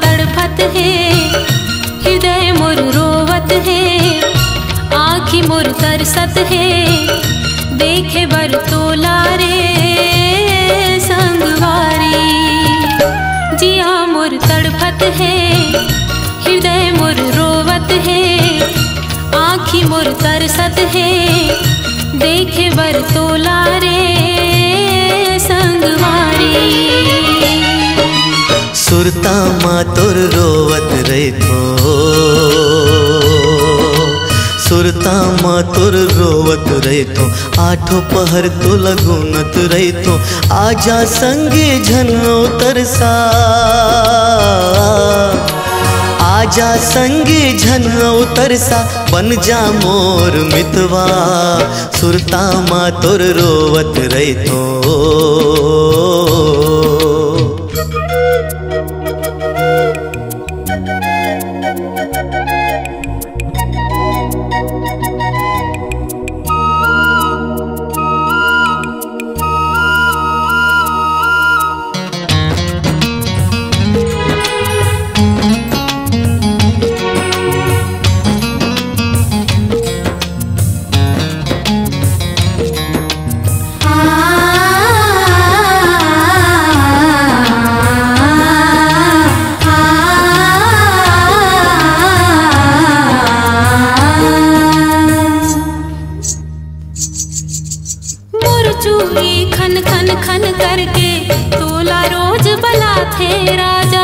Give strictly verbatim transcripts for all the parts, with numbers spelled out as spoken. तड़पत है हृदय मोर रोवत है, आँखी मोर तरसत है, देखे बर तोला रे संगवारी। जिया मोर तड़पत है हृदय मोर रोवत है, आँखी मोर तरसत है, देखे बर तोला रे संगवारी। सुरता मातुर रोवत रहिथो, सुरता मातुर रोवत रहिथो, आठो पहर तो लगुनत रहिथो। आजा संगे झनो तरसा, आजा संगे झनो तरसा, बन जा मोर मितवा। सुरता मातुर रोवत रहिथो। खन करके तोला रोज बला थे राजा,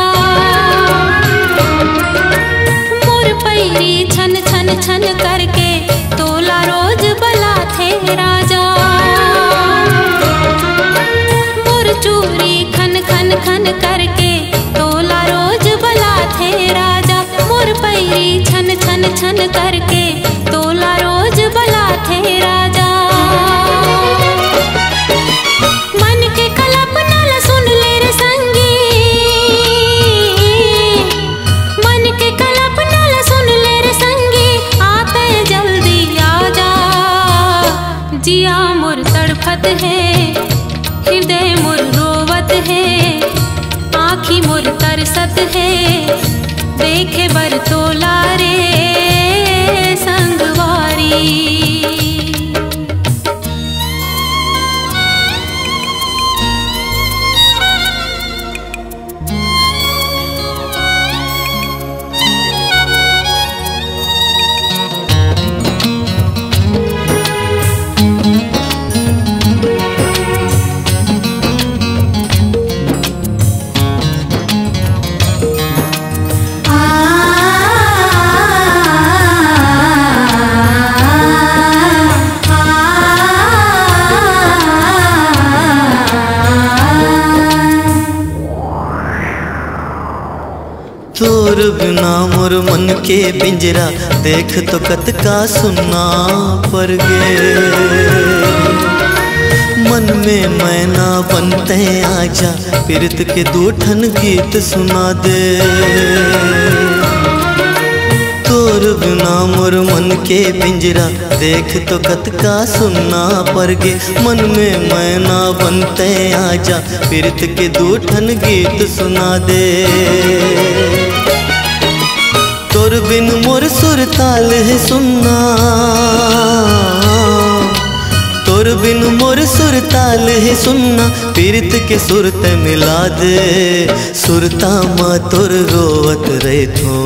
मोर पैरी छन छन छन करके तोला रोज बला थे राजा। मोर चूरी खन खन खन करके तोला रोज बला थे राजा, मोर पैरी छन छन छन करके तोला रोज बला थे राजा। जिया मोर तड़पत है हृदय मोर रोवत है, आँखी मोर तरसत है, देखे बर तोला रे संगवारी। तोर बिना मोर मन के पिंजरा देख तो कत का सुनना पर गे, मन में मैना बनते आजा पीरत के दो ठन गीत सुना दे। तोर बिना मोर मन के पिंजरा देख तो कत का सुनना पर गे, मन में मैना बनते आजा पीरत के दो ठन गीत सुना दे। तोर बिन मोर सुर ताल है सुनना, तोर बिन मोर सुर ताल है सुनना, पीरत के सुरत मिला दे। सुरता माँ तोर रोवत रहिथो,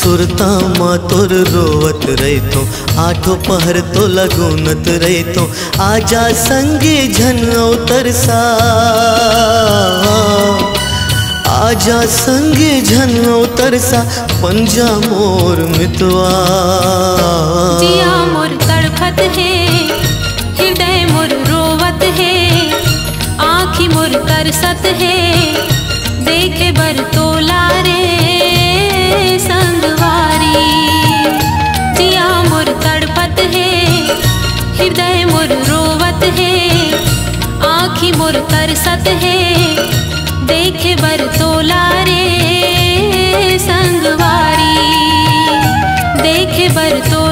सुरता माँ तोर रोवत रहिथो, आठो पहर तो लगुनत रहिथो। आजा संगे झनो तरसा, आजा संगे झनो तरसा, पंजा मोर मितवा। जिया मोर तड़पत है हृदय फुर्सत है देखे बरतोला रे संगवारी। जिया मोर तड़पत है हृदय मोर रोवत है आँखी मोर तरसत है देखे बरतोला रे संगवारी देखे बरतोला।